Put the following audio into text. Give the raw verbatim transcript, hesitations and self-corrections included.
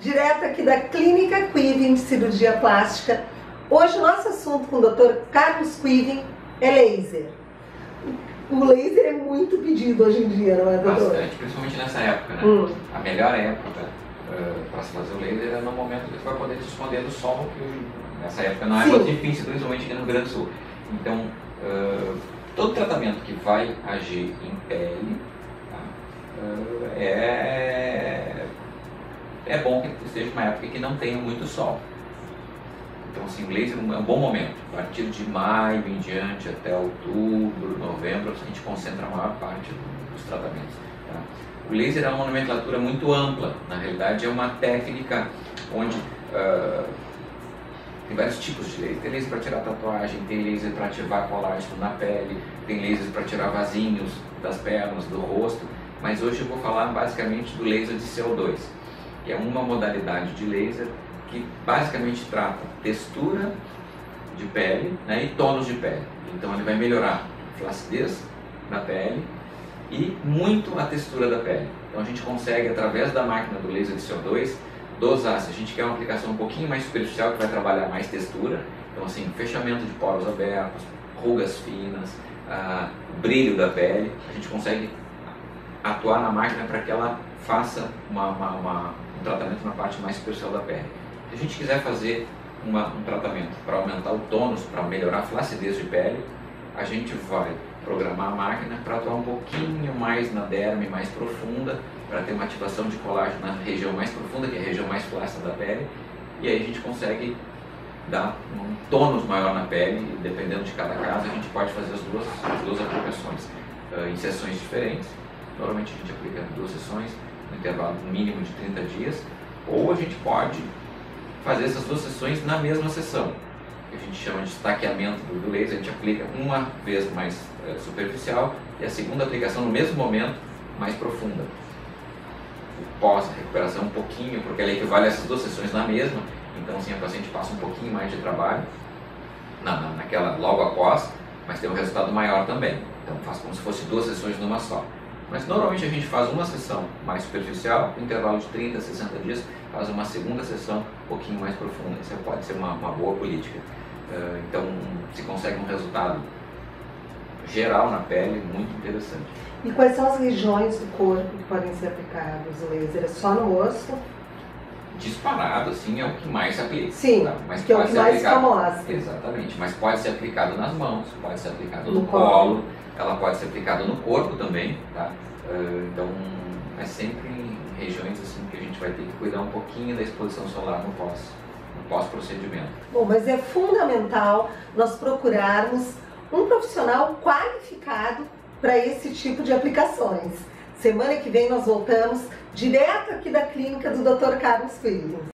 Direto aqui da Clínica Kuyven de Cirurgia Plástica. Hoje o nosso assunto com o doutor Carlos Kuyven é laser. O laser é muito pedido hoje em dia, não é, doutor? Bastante, principalmente nessa época, né? Hum. A melhor época uh, para se fazer o laser é no momento que você vai poder se esconder do sol, que nessa época não é muito difícil, principalmente aqui no Rio Grande do Sul. Então, uh, todo tratamento que vai agir em pele, tá? uh, é... é bom que esteja uma época que não tenha muito sol. Então, assim, o laser é um bom momento. A partir de maio em diante, até outubro, novembro, a gente concentra a maior parte dos tratamentos. Tá? O laser é uma nomenclatura muito ampla. Na realidade, é uma técnica onde uh, tem vários tipos de laser. Tem laser para tirar tatuagem, tem laser para ativar colágeno na pele, tem laser para tirar vasinhos das pernas, do rosto. Mas hoje eu vou falar basicamente do laser de C O dois. É uma modalidade de laser que basicamente trata textura de pele, né, e tons de pele. Então ele vai melhorar a flacidez da pele e muito a textura da pele. Então a gente consegue, através da máquina do laser de C O dois, dosar. Se a gente quer uma aplicação um pouquinho mais superficial, que vai trabalhar mais textura, então assim, fechamento de poros abertos, rugas finas, ah, brilho da pele, a gente consegue atuar na máquina para que ela faça uma, uma, uma, um tratamento na parte mais superficial da pele. Se a gente quiser fazer uma, um tratamento para aumentar o tônus, para melhorar a flacidez de pele, a gente vai programar a máquina para atuar um pouquinho mais na derme, mais profunda, para ter uma ativação de colágeno na região mais profunda, que é a região mais flácida da pele, e aí a gente consegue dar um tônus maior na pele, e dependendo de cada caso, a gente pode fazer as duas, as duas aplicações uh, em sessões diferentes. Normalmente a gente aplica duas sessões, no intervalo mínimo de trinta dias, ou a gente pode fazer essas duas sessões na mesma sessão, que a gente chama de estaqueamento do laser. A gente aplica uma vez mais é, superficial e a segunda aplicação no mesmo momento mais profunda. Pós-recuperação um pouquinho, porque ela equivale a essas duas sessões na mesma, então assim a paciente passa um pouquinho mais de trabalho na, na, naquela logo após, mas tem um resultado maior também, então faz como se fosse duas sessões numa só. Mas normalmente a gente faz uma sessão mais superficial, um intervalo de trinta a sessenta dias, faz uma segunda sessão um pouquinho mais profunda. Isso pode ser uma, uma boa política. Uh, então se consegue um resultado geral na pele muito interessante. E quais são as regiões do corpo que podem ser aplicados o laser? É só no osso? Disparado, assim, é o que mais se aplica. Sim, tá? Mas que é o que mais famoso. Exatamente, mas pode ser aplicado nas mãos, pode ser aplicado no, no colo. colo, ela pode ser aplicada no corpo também, tá? Uh, então, é sempre em regiões assim que a gente vai ter que cuidar um pouquinho da exposição solar no pós, no pós-procedimento. Bom, mas é fundamental nós procurarmos um profissional qualificado para esse tipo de aplicações. Semana que vem nós voltamos direto aqui da clínica do doutor Carlos Kuyven.